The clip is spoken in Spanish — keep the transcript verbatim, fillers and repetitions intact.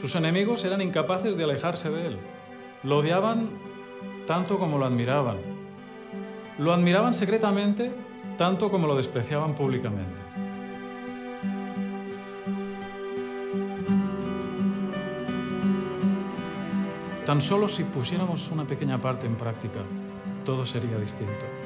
Sus enemigos eran incapaces de alejarse de él. Lo odiaban tanto como lo admiraban. Lo admiraban secretamente tanto como lo despreciaban públicamente. Tan solo si pusiéramos una pequeña parte en práctica, todo sería distinto.